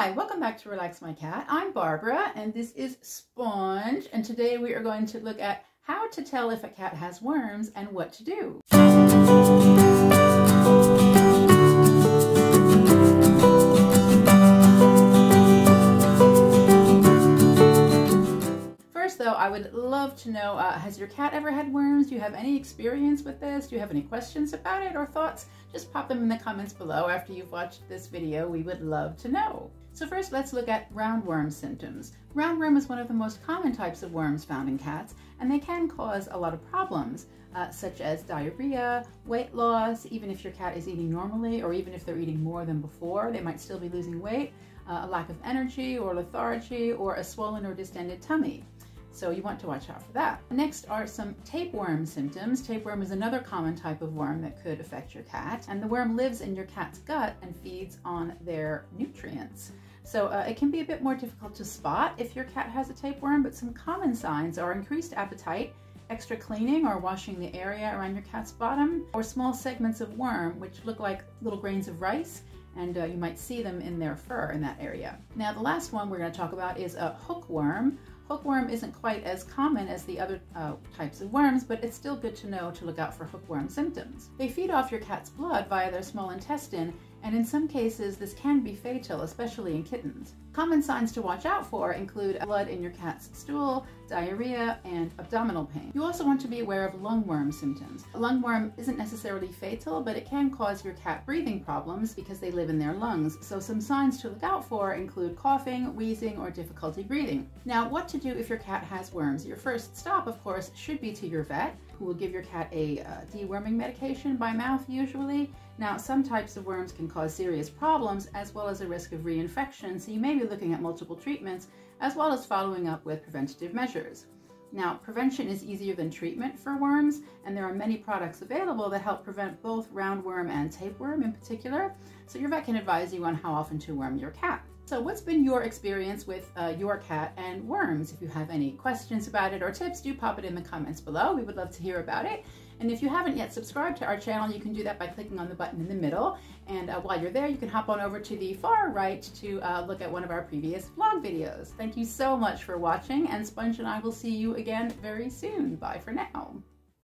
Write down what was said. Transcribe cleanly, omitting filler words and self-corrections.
Hi, welcome back to Relax My Cat. I'm Barbara and this is Sponge, and today we are going to look at how to tell if a cat has worms and what to do. First though, I would love to know, has your cat ever had worms? Do you have any experience with this? Do you have any questions about it or thoughts? Just pop them in the comments below after you've watched this video. We would love to know. So first, let's look at roundworm symptoms. Roundworm is one of the most common types of worms found in cats, and they can cause a lot of problems, such as diarrhea, weight loss. Even if your cat is eating normally, or even if they're eating more than before, they might still be losing weight, a lack of energy or lethargy, or a swollen or distended tummy. So you want to watch out for that. Next are some tapeworm symptoms. Tapeworm is another common type of worm that could affect your cat, and the worm lives in your cat's gut and feeds on their nutrients. So it can be a bit more difficult to spot if your cat has a tapeworm, but some common signs are increased appetite, extra cleaning or washing the area around your cat's bottom, or small segments of worm which look like little grains of rice, and you might see them in their fur in that area. Now the last one we're going to talk about is a hookworm. Hookworm isn't quite as common as the other types of worms, but it's still good to know to look out for hookworm symptoms. They feed off your cat's blood via their small intestine, and in some cases this can be fatal, especially in kittens. Common signs to watch out for include blood in your cat's stool, diarrhea, and abdominal pain. You also want to be aware of lungworm symptoms. A lungworm isn't necessarily fatal, but it can cause your cat breathing problems because they live in their lungs. So some signs to look out for include coughing, wheezing, or difficulty breathing. Now, what to do if your cat has worms. Your first stop, of course, should be to your vet, who will give your cat a deworming medication by mouth usually. Now, some types of worms can cause serious problems as well as a risk of reinfection, so you may be looking at multiple treatments as well as following up with preventative measures. Now, prevention is easier than treatment for worms, and there are many products available that help prevent both roundworm and tapeworm in particular, so your vet can advise you on how often to worm your cat. So what's been your experience with your cat and worms? If you have any questions about it or tips, do pop it in the comments below. We would love to hear about it. And if you haven't yet subscribed to our channel, you can do that by clicking on the button in the middle. And while you're there, you can hop on over to the far right to look at one of our previous vlog videos. Thank you so much for watching, and Sponge and I will see you again very soon. Bye for now.